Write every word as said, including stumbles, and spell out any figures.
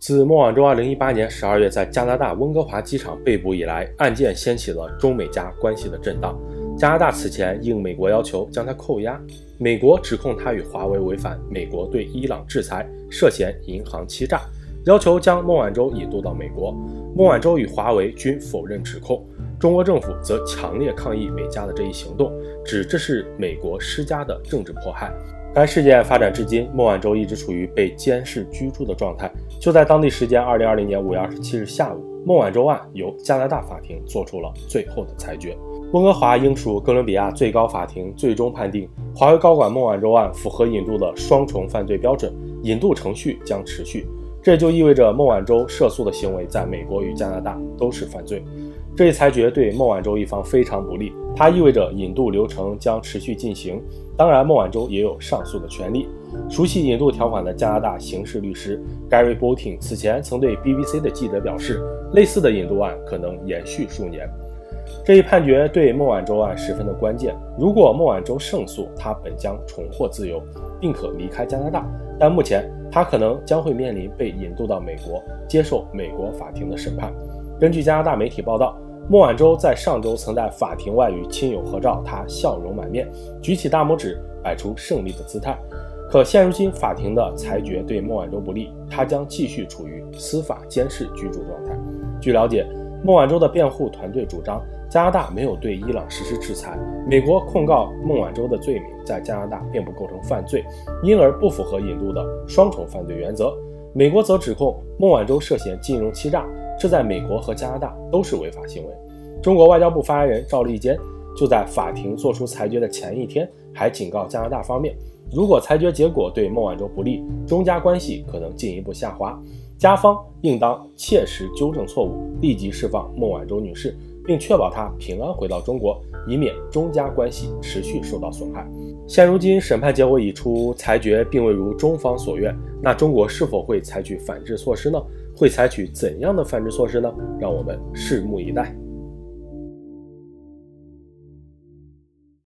自孟晚舟二零一八年十二月在加拿大温哥华机场被捕以来，案件掀起了中美加关系的震荡。加拿大此前应美国要求将他扣押，美国指控他与华为违反美国对伊朗制裁，涉嫌银行欺诈，要求将孟晚舟引渡到美国。孟晚舟与华为均否认指控，中国政府则强烈抗议美加的这一行动，指这是美国施加的政治迫害。该事件发展至今，孟晚舟一直处于被监视居住的状态。就在当地时间二零二零年五月二十七日下午，孟晚舟案由加拿大法庭做出了最后的裁决。温哥华应属哥伦比亚最高法庭最终判定，华为高管孟晚舟案符合引渡的双重犯罪标准，引渡程序将持续。这就意味着孟晚舟涉诉的行为在美国与加拿大都是犯罪。这一裁决对孟晚舟一方非常不利，它意味着引渡流程将持续进行。当然，孟晚舟也有上诉的权利。熟悉引渡条款的加拿大刑事律师 Gary Boatlin 此前曾对 B B C 的记者表示，类似的引渡案可能延续数年。这一判决对孟晚舟案十分的关键。如果孟晚舟胜诉，她本将重获自由，并可离开加拿大，但目前她可能将会面临被引渡到美国，接受美国法庭的审判。根据加拿大媒体报道，孟晚舟在上周曾在法庭外与亲友合照，她笑容满面，举起大拇指，摆出胜利的姿态。可现如今，法庭的裁决对孟晚舟不利，她将继续处于司法监视居住状态。据了解，孟晚舟的辩护团队主张，加拿大没有对伊朗实施制裁，美国控告孟晚舟的罪名在加拿大并不构成犯罪，因而不符合引渡的双重犯罪原则。美国则指控孟晚舟涉嫌金融欺诈，这在美国和加拿大都是违法行为。中国外交部发言人赵立坚就在法庭作出裁决的前一天，还警告加拿大方面，如果裁决结果对孟晚舟不利，中加关系可能进一步下滑，加方应当切实纠正错误，立即释放孟晚舟女士，并确保她平安回到中国，以免中加关系持续受到损害。现如今审判结果已出，裁决并未如中方所愿，那中国是否会采取反制措施呢？会采取怎样的反制措施呢？让我们拭目以待。